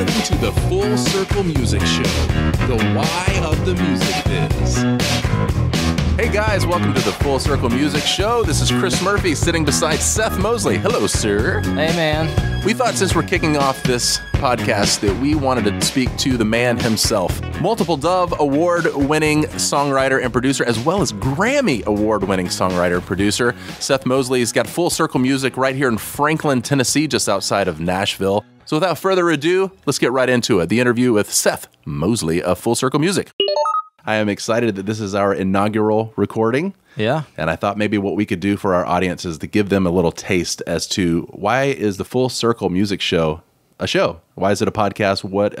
listening to the Full Circle Music Show, the why of the music biz. Hey guys, welcome to the Full Circle Music Show. This is Chris Murphy sitting beside Seth Mosley. Hello, sir. Hey, man. We thought since we're kicking off this podcast that we wanted to speak to the man himself. Multiple Dove award-winning songwriter and producer, as well as Grammy award-winning songwriter and producer. Seth Mosley's got Full Circle Music right here in Franklin, Tennessee, just outside of Nashville. So without further ado, let's get right into it. The interview with Seth Mosley of Full Circle Music. I am excited that this is our inaugural recording. Yeah. And I thought maybe what we could do for our audience is to give them a little taste as to why is the Full Circle Music Show a show? Why is it a podcast? What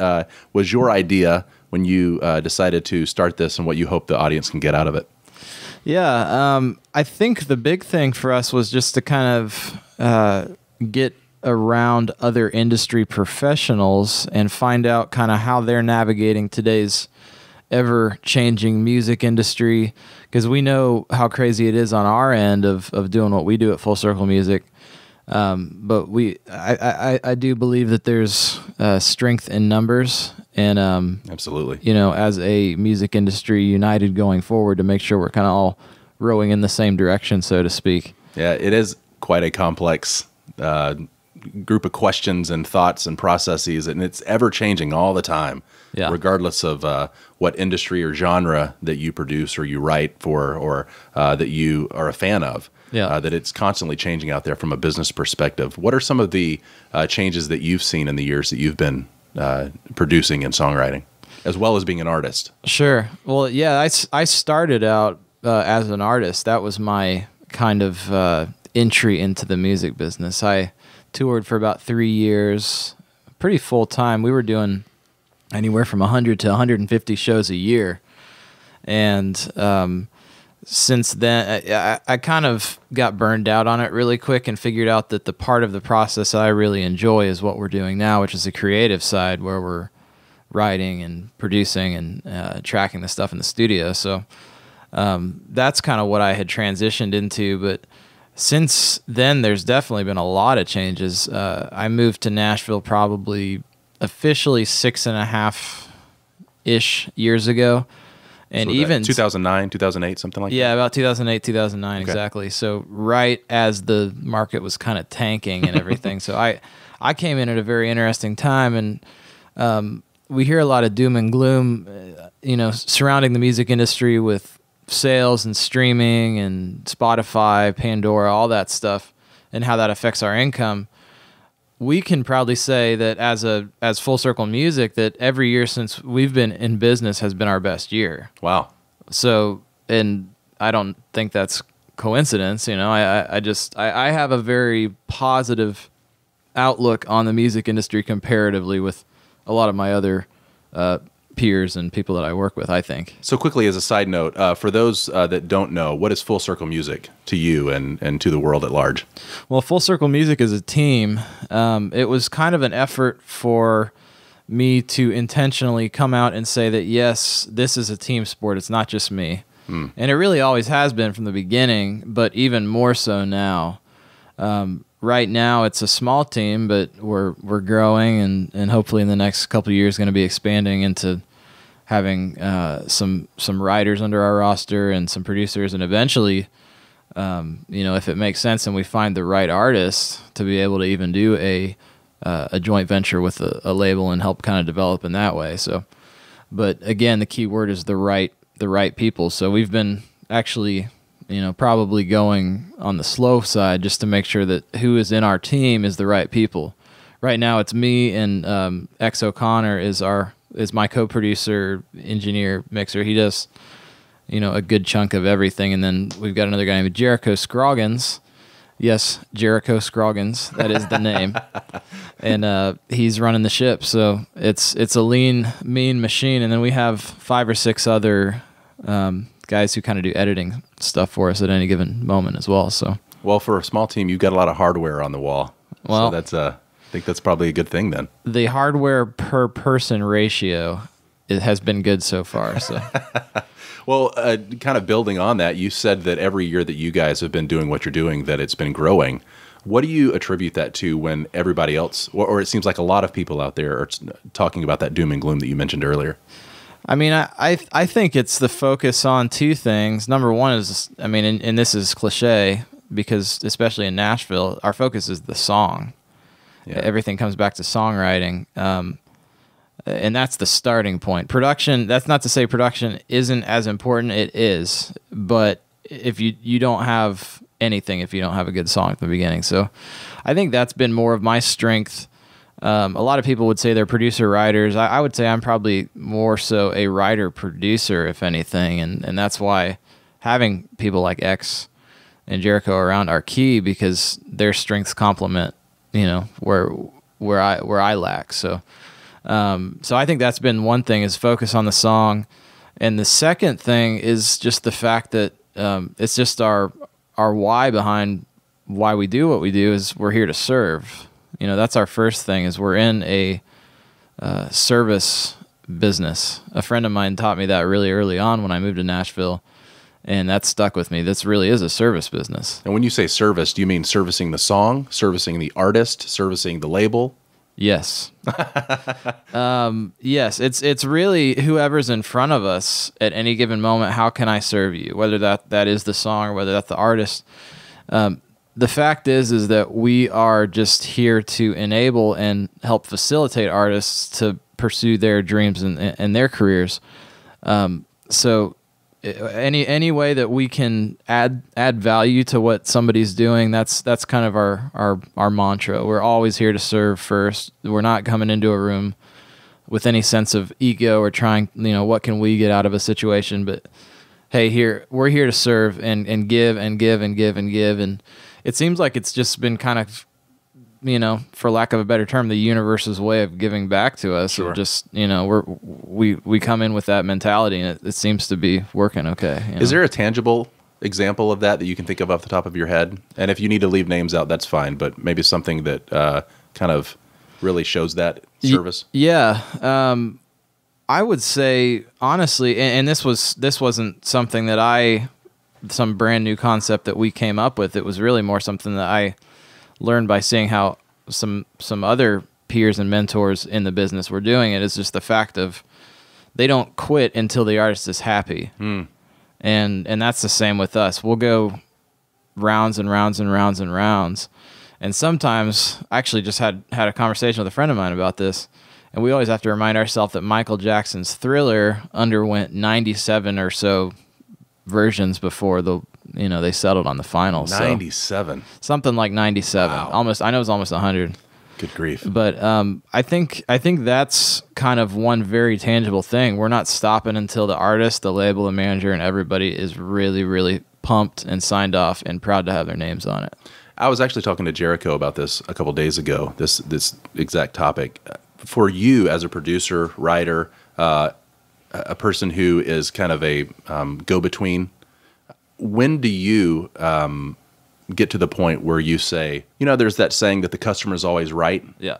was your idea when you decided to start this and what you hope the audience can get out of it? Yeah. I think the big thing for us was just to kind of get around other industry professionals and find out kind of how they're navigating today's ever-changing music industry, because we know how crazy it is on our end of doing what we do at Full Circle Music. But I do believe that there's strength in numbers, and absolutely, you know, as a music industry united going forward to make sure we're kind of all rowing in the same direction, so to speak. Yeah, it is quite a complex group of questions and thoughts and processes, and it's ever changing all the time. Yeah. Regardless of what industry or genre that you produce or you write for, or that you are a fan of. Yeah. That it's constantly changing out there from a business perspective. What are some of the changes that you've seen in the years that you've been producing and songwriting, as well as being an artist? Sure. Well, yeah, I started out as an artist. That was my kind of entry into the music business. I toured for about 3 years, pretty full time. We were doing anywhere from 100 to 150 shows a year. And since then, I kind of got burned out on it really quick and figured out that the part of the process that I really enjoy is what we're doing now, which is the creative side where we're writing and producing and tracking the stuff in the studio. So that's kind of what I had transitioned into, but since then, there's definitely been a lot of changes. I moved to Nashville probably officially 6.5-ish years ago. And so even 2009, 2008, something like that? Yeah, about 2008, 2009, okay. Exactly. So right as the market was kind of tanking and everything. So I came in at a very interesting time, and we hear a lot of doom and gloom, you know, surrounding the music industry with sales and streaming and Spotify, Pandora, all that stuff, and how that affects our income. We can probably say that as Full Circle Music, that every year since we've been in business has been our best year. Wow. So, and I don't think that's coincidence. You know, I have a very positive outlook on the music industry comparatively with a lot of my other peers and people that I work with, I think. So quickly, as a side note, for those that don't know, what is Full Circle Music to you and to the world at large? Well, Full Circle Music is a team. It was kind of an effort for me to intentionally come out and say that, yes, this is a team sport. It's not just me. Mm. And it really always has been from the beginning, but even more so now. Right now, it's a small team, but we're growing, and hopefully in the next couple of years, going to be expanding into having some writers under our roster and some producers, and eventually, you know, if it makes sense and we find the right artist, to be able to even do a joint venture with a label and help kind of develop in that way. So, but again, the key word is the right people. So we've been actually, you know, probably going on the slow side just to make sure that who is in our team is the right people. Right now, it's me and X O'Connor is my co-producer, engineer, mixer. He does, you know, a good chunk of everything. And then we've got another guy named Jericho Scroggins. Yes, Jericho Scroggins. That is the name. And he's running the ship. So it's a lean, mean machine. And then we have 5 or 6 other guys who kind of do editing stuff for us at any given moment as well. So, well, for a small team, you've got a lot of hardware on the wall. Well, so that's I think that's probably a good thing then. The hardware per person ratio, it has been good so far. So, well, kind of building on that, you said that every year that you guys have been doing what you're doing, that it's been growing. What do you attribute that to when everybody else, or it seems like a lot of people out there are talking about that doom and gloom that you mentioned earlier? I mean, I think it's the focus on two things. Number one is, I mean, and this is cliche, because especially in Nashville, our focus is the song. Yeah. Everything comes back to songwriting. And that's the starting point. Production, that's not to say production isn't as important. It is. But if you don't have anything, if you don't have a good song at the beginning. So I think that's been more of my strength. A lot of people would say they're producer writers. I would say I'm probably more so a writer producer, if anything. And that's why having people like X and Jericho around are key, because their strengths complement, you know, where I lack. So, so I think that's been one thing, is focus on the song. And the second thing is just the fact that, it's just our why behind why we do what we do is we're here to serve. You know, that's our first thing, is we're in a service business. A friend of mine taught me that really early on when I moved to Nashville, and that stuck with me. This really is a service business. And when you say service, do you mean servicing the song, servicing the artist, servicing the label? Yes. Yes, it's really whoever's in front of us at any given moment. How can I serve you? Whether that is the song, or whether that's the artist. The fact is that we are just here to enable and help facilitate artists to pursue their dreams and their careers. So any way that we can add value to what somebody's doing, that's kind of our mantra. We're always here to serve first. We're not coming into a room with any sense of ego or trying, you know, what can we get out of a situation? But hey, we're here to serve and give and give and give and give. And it seems like it's just been kind of, you know, for lack of a better term, the universe's way of giving back to us. Sure. Just, you know, we come in with that mentality, and it seems to be working okay. You know? Is there a tangible example of that you can think of off the top of your head? And if you need to leave names out, that's fine, but maybe something that kind of really shows that service. Yeah. I would say, honestly, and this wasn't something that some brand new concept that we came up with. It was really more something that I learned by seeing how some other peers and mentors in the business were doing it. It's just the fact of they don't quit until the artist is happy. Mm. And that's the same with us. We'll go rounds and rounds and rounds and rounds. And sometimes, I actually just had a conversation with a friend of mine about this, and we always have to remind ourselves that Michael Jackson's Thriller underwent 97 or so versions before they settled on the final. 97, so something like 97. Wow. Almost. I know it's almost 100. Good grief. But I think that's kind of one very tangible thing. We're not stopping until the artist, the label, the manager, and everybody is really, really pumped and signed off and proud to have their names on it. I was actually talking to Jericho about this a couple days ago. This exact topic. For you as a producer, writer, a person who is kind of a go-between, when do you get to the point where you say, you know, there's that saying that the customer is always right? Yeah.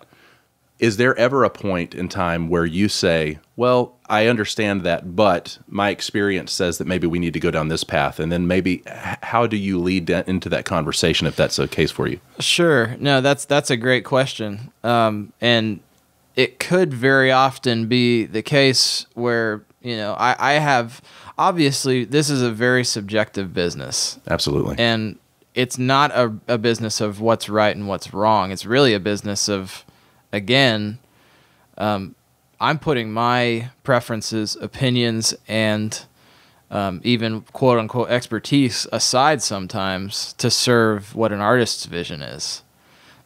Is there ever a point in time where you say, well, I understand that, but my experience says that maybe we need to go down this path? And then maybe how do you lead into that conversation, if that's the case for you? Sure. No, that's a great question. And it could very often be the case where, you know, I have, obviously, this is a very subjective business. Absolutely. And it's not a business of what's right and what's wrong. It's really a business of, again, I'm putting my preferences, opinions, and even quote-unquote expertise aside sometimes to serve what an artist's vision is.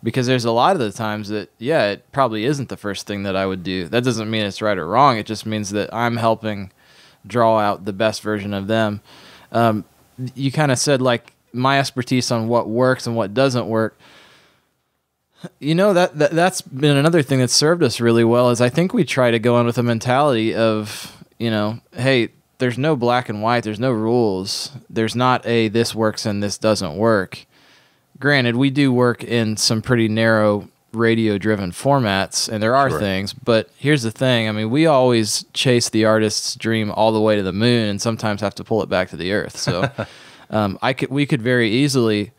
Because there's a lot of the times that, yeah, it probably isn't the first thing that I would do. That doesn't mean it's right or wrong. It just means that I'm helping draw out the best version of them. You kind of said, like, my expertise on what works and what doesn't work. You know, that's been another thing that's served us really well, is I think we try to go in with a mentality of, you know, hey, there's no black and white. There's no rules. There's not a this works and this doesn't work. Granted, we do work in some pretty narrow radio-driven formats, and there are sure. things, but here's the thing. I mean, we always chase the artist's dream all the way to the moon and sometimes have to pull it back to the earth. So we could very easily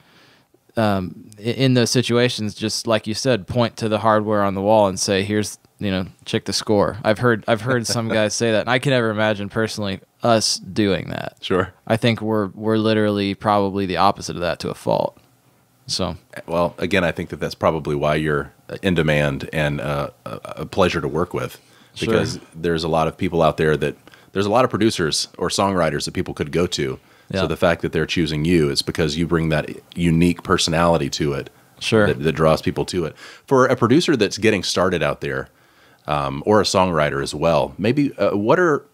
in those situations, just like you said, point to the hardware on the wall and say, here's, you know, check the score. I've heard some guys say that, and I can never imagine personally us doing that. Sure. I think we're literally probably the opposite of that to a fault. So, well, again, I think that that's probably why you're in demand and a pleasure to work with, because sure. there's a lot of people out there that there's a lot of producers or songwriters that people could go to. Yeah. So the fact that they're choosing you is because you bring that unique personality to it. Sure. That draws people to it. For a producer that's getting started out there, or a songwriter as well, maybe what's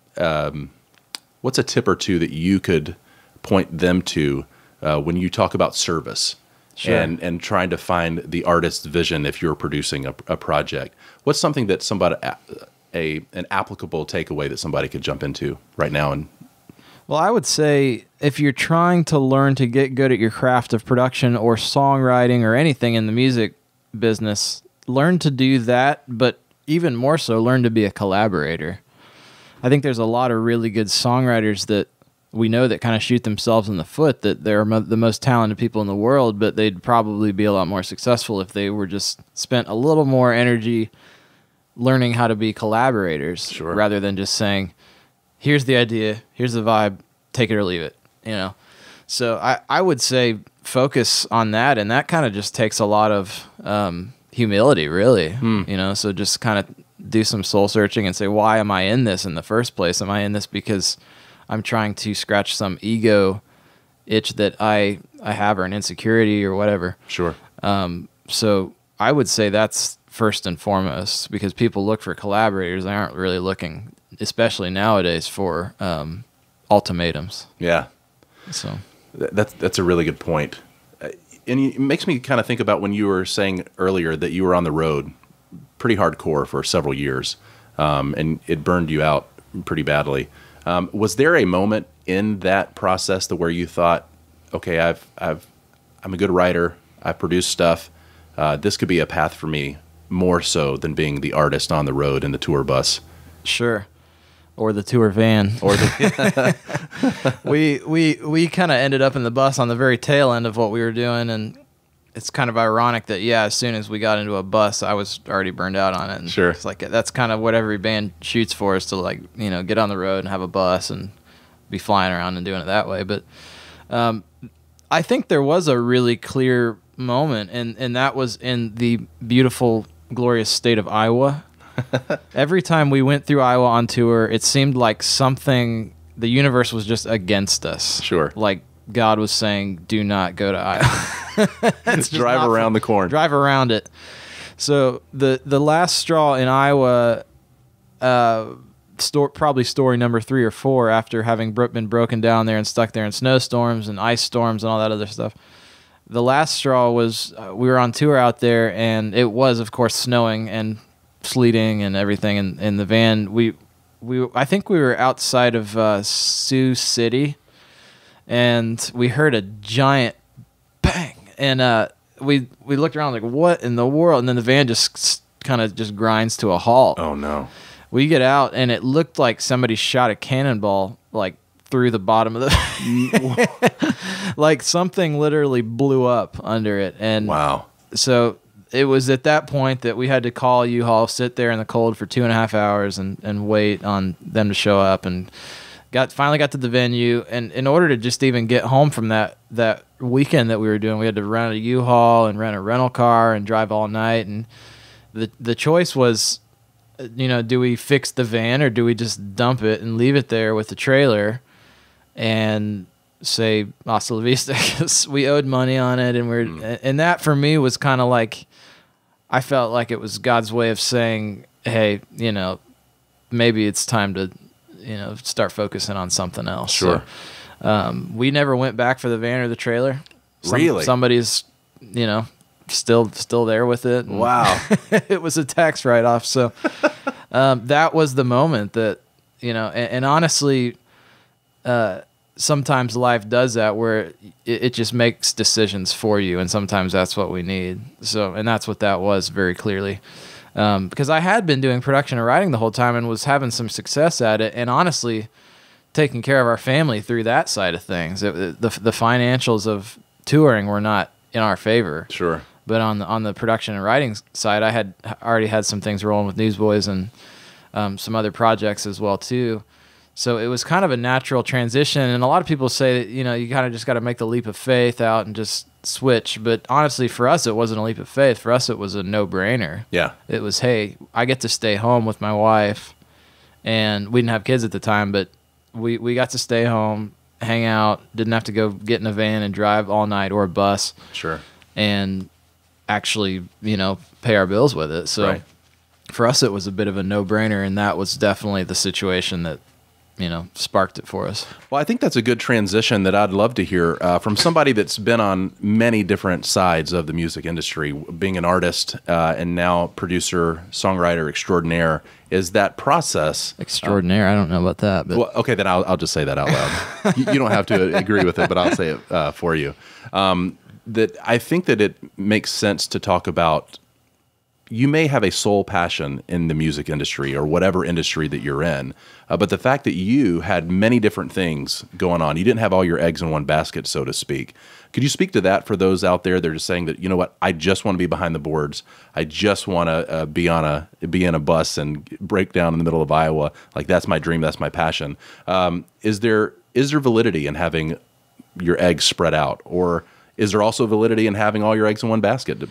a tip or two that you could point them to when you talk about service? Sure. And trying to find the artist's vision if you're producing a project. What's something that somebody, an applicable takeaway that somebody could jump into right now? And well, I would say if you're trying to learn to get good at your craft of production or songwriting or anything in the music business, learn to do that, but even more so, learn to be a collaborator. I think there's a lot of really good songwriters that we know that kind of shoot themselves in the foot, that they're the most talented people in the world, but they'd probably be a lot more successful if they were just spent a little more energy learning how to be collaborators. Sure. Rather than just saying, here's the idea, here's the vibe, take it or leave it, you know? So I would say focus on that, and that kind of just takes a lot of humility, really. You know, so just kind of do some soul searching and say, why am I in this in the first place? Am I in this because I'm trying to scratch some ego itch that I have, or an insecurity or whatever? Sure. So I would say that's first and foremost, because people look for collaborators. They aren't really looking, especially nowadays, for ultimatums. Yeah. So that's a really good point. And it makes me kind of think about when you were saying earlier that you were on the road pretty hardcore for several years, and it burned you out pretty badly. Was there a moment in that process where you thought, okay, I'm a good writer, I produce stuff, this could be a path for me more so than being the artist on the road in the tour bus? Sure. Or the tour van. Or the we kind of ended up in the bus on the very tail end of what we were doing, and it's kind of ironic that, yeah, as soon as we got into a bus, I was already burned out on it. And sure. It's like, that's kind of what every band shoots for, is to, like, you know, get on the road and have a bus and be flying around and doing it that way. But I think there was a really clear moment, and that was in the beautiful, glorious state of Iowa. Every time we went through Iowa on tour, it seemed like something, the universe was just against us. Sure. Like, God was saying, do not go to Iowa. Drive around the corn. Drive around it. So the last straw in Iowa, probably story number 3 or 4, after having been broken down there and stuck there in snowstorms and ice storms and all that other stuff, the last straw was we were on tour out there, and it was, of course, snowing and sleeting and everything in the van. I think we were outside of Sioux City, and we heard a giant bang, and we looked around like, what in the world? And then the van just kind of just grinds to a halt. Oh no. We get out, and it looked like somebody shot a cannonball, like, through the bottom of the like something literally blew up under it. And wow. So it was at that point that we had to call U-Haul, sit there in the cold for 2.5 hours and wait on them to show up, and finally got to the venue. And in order to just even get home from that weekend that we were doing, we had to rent a U-Haul and rent a rental car and drive all night. And the choice was, you know, do we fix the van or do we just dump it and leave it there with the trailer and say hasta la vista, because we owed money on it. And and that for me was kind of like, I felt like it was God's way of saying, hey, you know, maybe it's time to, you know, start focusing on something else. Sure. So, we never went back for the van or the trailer. Really? Somebody's, you know, still there with it. Wow. It was a tax write-off. So that was the moment that, you know, and honestly, sometimes life does that, where it just makes decisions for you. And sometimes that's what we need. So, and that's what that was, very clearly. Because I had been doing production and writing the whole time and was having some success at it, and honestly taking care of our family through that side of things. The financials of touring were not in our favor. Sure. But on the production and writing side, I had already had some things rolling with Newsboys and some other projects as well too. So it was kind of a natural transition. And a lot of people say that, you know, you kind of just got to make the leap of faith out and just switch. But honestly, for us, it wasn't a leap of faith. For us, it was a no-brainer. Yeah. It was, hey, I get to stay home with my wife. And we didn't have kids at the time, but we got to stay home, hang out, didn't have to go get in a van and drive all night or a bus. Sure. And actually, you know, pay our bills with it. So right. For us, it was a bit of a no-brainer. And that was definitely the situation that, you know, sparked it for us. Well, I think that's a good transition that I'd love to hear from somebody that's been on many different sides of the music industry, being an artist and now producer, songwriter extraordinaire. Is that process... Extraordinaire? I don't know about that. But... Well, okay, then I'll just say that out loud. You don't have to agree with it, but I'll say it for you. That I think that it makes sense to talk about. You may have a sole passion in the music industry or whatever industry that you're in, but the fact that you had many different things going on, you didn't have all your eggs in one basket, so to speak. Could you speak to that for those out there that are just saying that, you know what, I just want to be behind the boards. I just want to be in a bus and break down in the middle of Iowa. Like, that's my dream. That's my passion. Is there validity in having your eggs spread out, or is there also validity in having all your eggs in one basket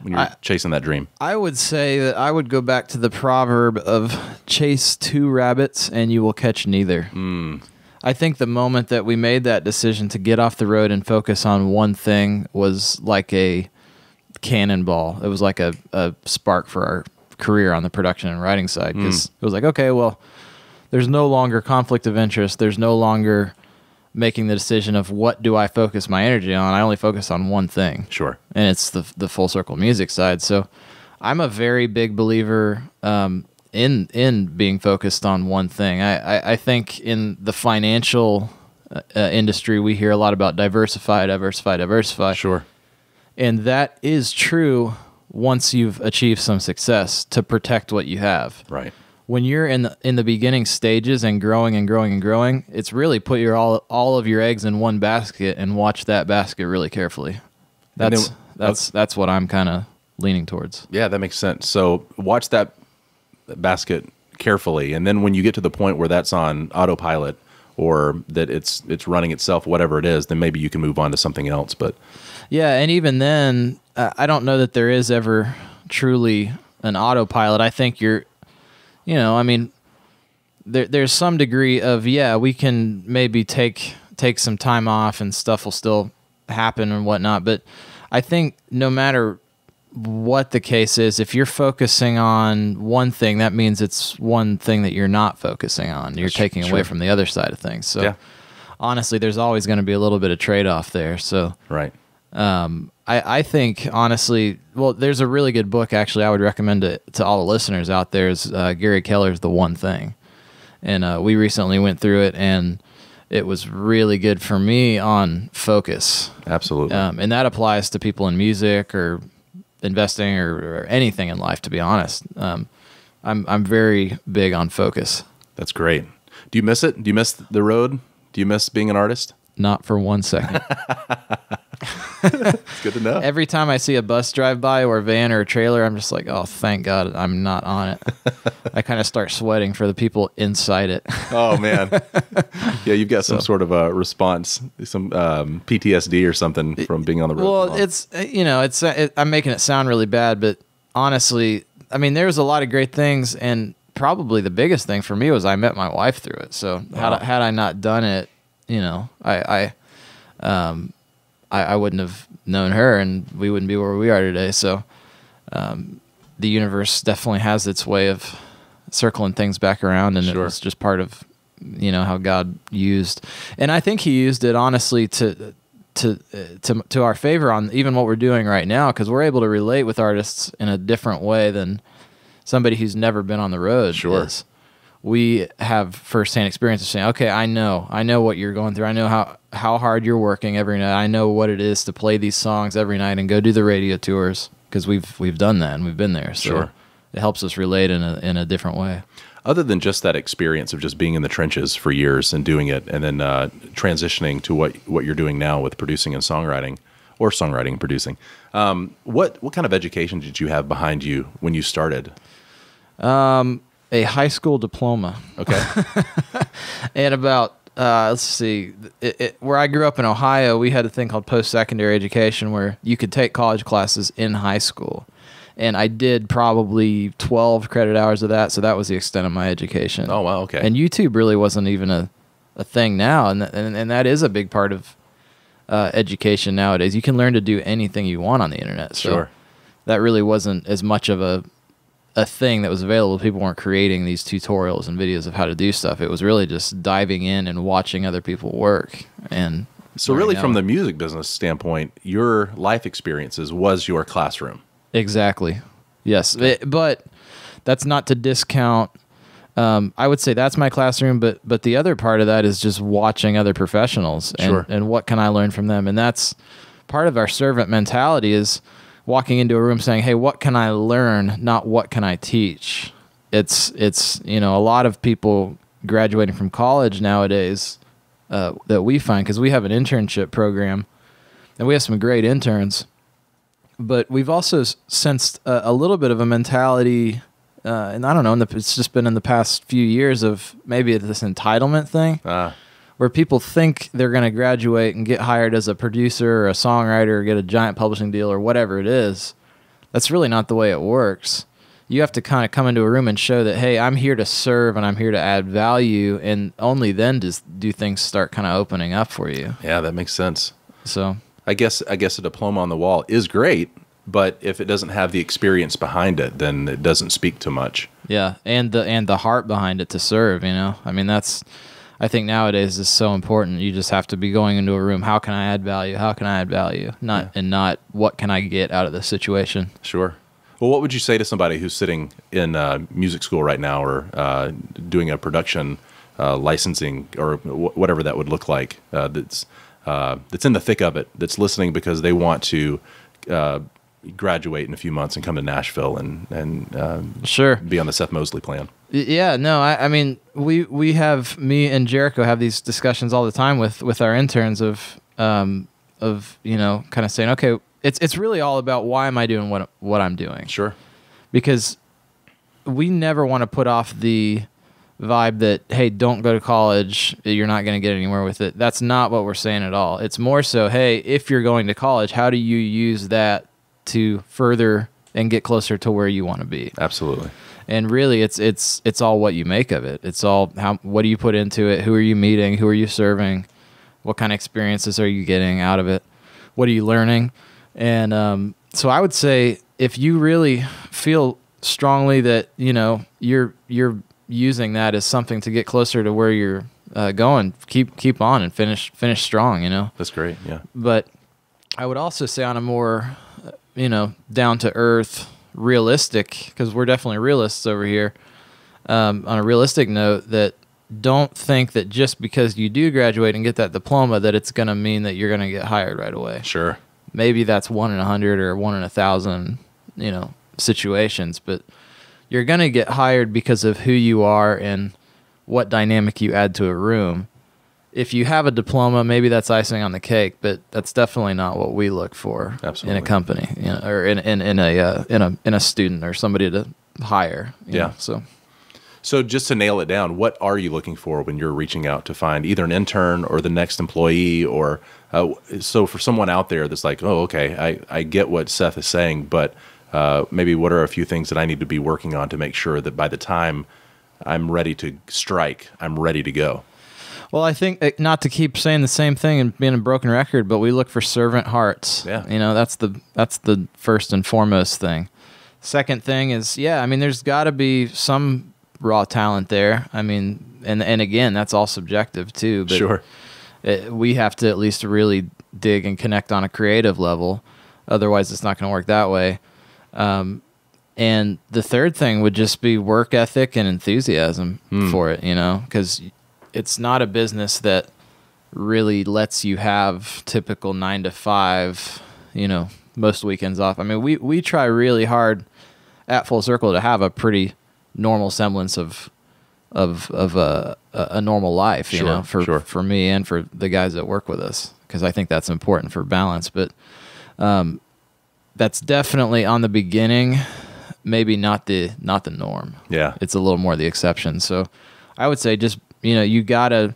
when you're chasing that dream? I would say that I would go back to the proverb of chase two rabbits and you will catch neither. Mm. I think the moment that we made that decision to get off the road and focus on one thing was like a cannonball. It was like a spark for our career on the production and writing side, because it was like, okay, well, there's no longer conflict of interest. There's no longer making the decision of what do I focus my energy on. I only focus on one thing. Sure. And it's the Full Circle Music side. So I'm a very big believer in being focused on one thing. I think in the financial industry, we hear a lot about diversify, diversify, diversify. Sure. And that is true once you've achieved some success, to protect what you have. Right. When you're in the beginning stages and growing and growing and growing, it's really put your all of your eggs in one basket and watch that basket really carefully. That's what I'm kind of leaning towards. Yeah, that makes sense. So watch that basket carefully, and then when you get to the point where that's on autopilot or that it's running itself, whatever it is, then maybe you can move on to something else. But yeah, and even then, I don't know that there is ever truly an autopilot. I think you're... You know, I mean, there's some degree of, yeah, we can maybe take some time off and stuff will still happen and whatnot. But I think no matter what the case is, if you're focusing on one thing, that means it's one thing that you're not focusing on. You're taking away from the other side of things. So yeah. Honestly, there's always going to be a little bit of trade-off there. So right. I think, honestly, well, there's a really good book, actually, I would recommend it to all the listeners out there. Is Gary Keller's The One Thing. And we recently went through it, and it was really good for me on focus. Absolutely. And that applies to people in music or investing or anything in life, to be honest. I'm very big on focus. That's great. Do you miss it? Do you miss the road? Do you miss being an artist? Not for one second. It's good to know. Every time I see a bus drive by or a van or a trailer, I'm just like, oh, thank God I'm not on it. I kind of start sweating for the people inside it. Oh, man. Yeah, you've got some sort of a response, some PTSD or something from being on the road. Well, it's, you know, I'm making it sound really bad, but honestly, I mean, there's a lot of great things, and probably the biggest thing for me was I met my wife through it. So wow. had I not done it, you know, I wouldn't have known her, and we wouldn't be where we are today. So the universe definitely has its way of circling things back around, and It was just part of, you know, how God used. And I think he used it, honestly, to our favor on even what we're doing right now, because we're able to relate with artists in a different way than somebody who's never been on the road. Sure. Is. We have firsthand experience of saying, okay, I know what you're going through. I know how hard you're working every night. I know what it is to play these songs every night and go do the radio tours, because we've done that and we've been there. So sure. It helps us relate in a different way. Other than just that experience of just being in the trenches for years and doing it, and then transitioning to what you're doing now with producing and songwriting, or songwriting and producing. What kind of education did you have behind you when you started? A high school diploma. Okay. And about, let's see, where I grew up in Ohio, we had a thing called post-secondary education where you could take college classes in high school. And I did probably 12 credit hours of that, so that was the extent of my education. Oh, wow, okay. And YouTube really wasn't even a thing now, and that is a big part of education nowadays. You can learn to do anything you want on the internet. So sure. That really wasn't as much of a thing that was available. People weren't creating these tutorials and videos of how to do stuff. It was really just diving in and watching other people work. And so really from the music business standpoint, your life experiences was your classroom. Exactly. Yes. But that's not to discount. I would say that's my classroom, but the other part of that is just watching other professionals and, sure. and what can I learn from them? And that's part of our servant mentality is walking into a room saying, hey, what can I learn? Not what can I teach? It's, you know, a lot of people graduating from college nowadays that we find, because we have an internship program and we have some great interns. But we've also sensed a little bit of a mentality, and I don't know, it's just been in the past few years of maybe this entitlement thing, where people think they're going to graduate and get hired as a producer or a songwriter or get a giant publishing deal or whatever it is. That's really not the way it works. You have to kind of come into a room and show that, hey, I'm here to serve and I'm here to add value, and only then do things start kind of opening up for you. Yeah, that makes sense. So... I guess a diploma on the wall is great, but if it doesn't have the experience behind it, then it doesn't speak to much. Yeah, and the heart behind it to serve, you know? I mean, that's, I think nowadays is so important. You just have to be going into a room, how can I add value? How can I add value? Not what can I get out of this situation? Sure. Well, what would you say to somebody who's sitting in music school right now or doing a production licensing or whatever that would look like that's in the thick of it, that's listening because they want to graduate in a few months and come to Nashville and sure. be on the Seth Mosley plan? Yeah, no, I mean, we have, me and Jericho have these discussions all the time with our interns of you know, kind of saying, okay, it's really all about why am I doing what I'm doing? Sure. Because we never want to put off the vibe that, hey, don't go to college, you're not going to get anywhere with it. That's not what we're saying at all. It's more so, hey, if you're going to college, how do you use that to further and get closer to where you want to be? Absolutely. And really, it's all what you make of it. It's all what do you put into it? Who are you meeting? Who are you serving? What kind of experiences are you getting out of it? What are you learning? And so I would say, if you really feel strongly that, you know, you're using that as something to get closer to where you're going, keep on and finish strong, you know? That's great, yeah. But I would also say on a more, you know, down-to-earth, realistic, because we're definitely realists over here, on a realistic note, that don't think that just because you do graduate and get that diploma that it's going to mean that you're going to get hired right away. Sure. Maybe that's 1 in 100 or 1 in 1,000, you know, situations, but... you're going to get hired because of who you are and what dynamic you add to a room. If you have a diploma, maybe that's icing on the cake, but that's definitely not what we look for. Absolutely. In a company, you know, or in a student or somebody to hire. Yeah. Know, so just to nail it down, what are you looking for when you're reaching out to find either an intern or the next employee? Or so for someone out there that's like, oh, okay, I get what Seth is saying, but maybe what are a few things that I need to be working on to make sure that by the time I'm ready to strike, I'm ready to go? Well, I think, not to keep saying the same thing and being a broken record, but we look for servant hearts. Yeah. You know, that's the first and foremost thing. Second thing is, yeah, I mean, there's got to be some raw talent there. I mean, and again, that's all subjective too. But sure. We have to at least really dig and connect on a creative level. Otherwise, it's not going to work that way. And the third thing would just be work ethic and enthusiasm for it, you know, because it's not a business that really lets you have typical 9-to-5, you know, most weekends off. I mean, we try really hard at Full Circle to have a pretty normal semblance of a normal life, you know, for me and for the guys that work with us, because I think that's important for balance. But That's definitely on the beginning, maybe not the norm. Yeah, it's a little more the exception. So I would say just, you know, you gotta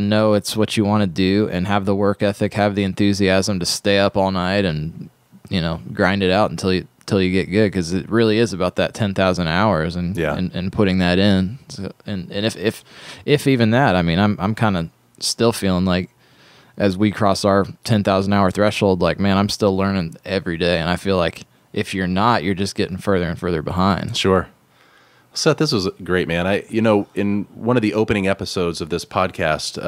know it's what you want to do and have the work ethic, have the enthusiasm to stay up all night and, you know, grind it out until you get good, because it really is about that 10,000 hours and, yeah, and putting that in. So, and if even that, I mean, I'm kind of still feeling like, as we cross our 10,000 hour threshold, like, man, I'm still learning every day. And I feel like if you're not, you're just getting further and further behind. Sure. Seth, this was great, man. You know, in one of the opening episodes of this podcast,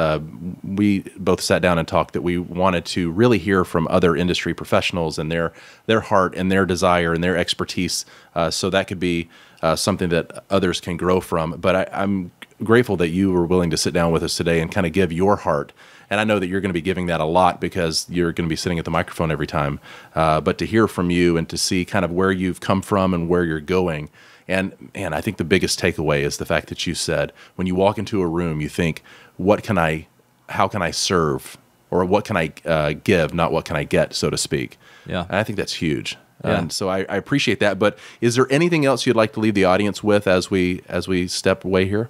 we both sat down and talked that we wanted to really hear from other industry professionals and their heart and their desire and their expertise. So that could be something that others can grow from. But I'm grateful that you were willing to sit down with us today and kind of give your heart. And I know that you're going to be giving that a lot because you're going to be sitting at the microphone every time. But to hear from you and to see kind of where you've come from and where you're going. And man, I think the biggest takeaway is the fact that you said, when you walk into a room, you think, what can I, how can I serve, or what can I give, not what can I get, so to speak. Yeah. And I think that's huge. Yeah. And so I appreciate that. But is there anything else you'd like to leave the audience with as we step away here?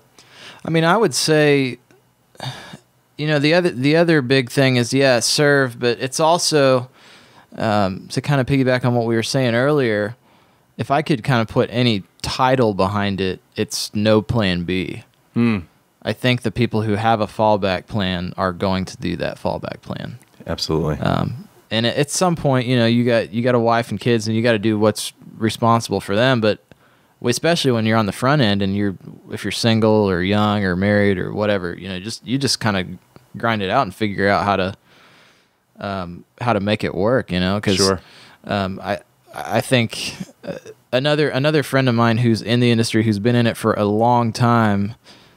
I mean, I would say, you know, the other big thing is, yeah, serve, but it's also, to kind of piggyback on what we were saying earlier, if I could kind of put any title behind it, it's no plan B. Mm. I think the people who have a fallback plan are going to do that fallback plan. Absolutely. And at some point, you know, you got a wife and kids, and you got to do what's responsible for them. But especially when you're on the front end, and if you're single or young or married or whatever, you know, you just kind of grind it out and figure out how to make it work, you know, because sure. I think another friend of mine who's in the industry, who's been in it for a long time,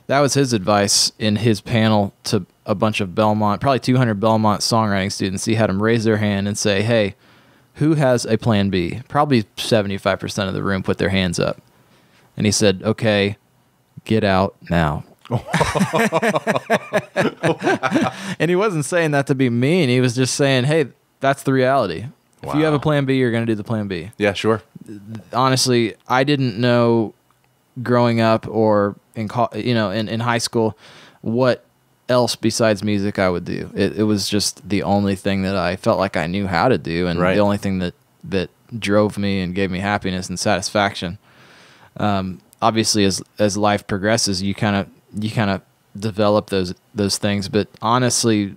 that was his advice in his panel to a bunch of Belmont, probably 200 Belmont songwriting students. He had them raise their hand and say, hey, who has a plan B? Probably 75% of the room put their hands up. And he said, okay, get out now. And he wasn't saying that to be mean. He was just saying, hey, that's the reality. Wow. If you have a plan B, you're going to do the plan B. Yeah, sure. Honestly, I didn't know growing up or in high school what else besides music I would do. It was just the only thing that I felt like I knew how to do, and right. the only thing that drove me and gave me happiness and satisfaction. Obviously, as life progresses, you kind of develop those things. But honestly,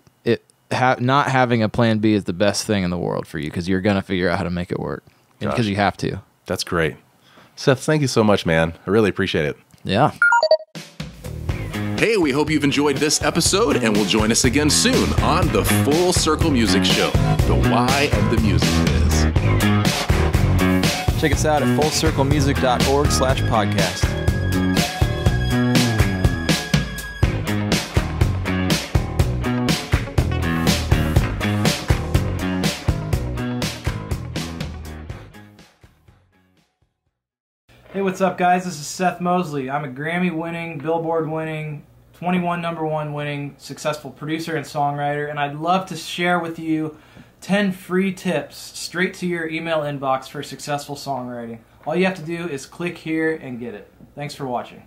not having a plan B is the best thing in the world for you, because you're going to figure out how to make it work, because you have to. That's great. Seth, thank you so much, man. I really appreciate it. Yeah. Hey, we hope you've enjoyed this episode, and will join us again soon on the Full Circle Music Show, the why of the music is. Check us out at fullcirclemusic.org/podcast. Hey, what's up, guys? This is Seth Mosley. I'm a Grammy-winning, Billboard-winning, 21 number-one-winning, successful producer and songwriter, and I'd love to share with you 10 free tips straight to your email inbox for successful songwriting. All you have to do is click here and get it. Thanks for watching.